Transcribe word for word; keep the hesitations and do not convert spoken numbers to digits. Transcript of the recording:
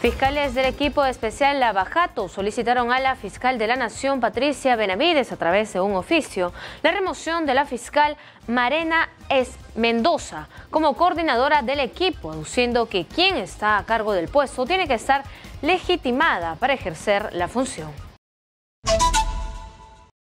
Fiscales del equipo especial Lava Jato solicitaron a la fiscal de la Nación, Patricia Benavides, a través de un oficio, la remoción de la fiscal Marena Mendoza como coordinadora del equipo, aduciendo que quien está a cargo del puesto tiene que estar legitimada para ejercer la función.